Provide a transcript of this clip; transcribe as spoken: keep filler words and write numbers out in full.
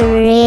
three.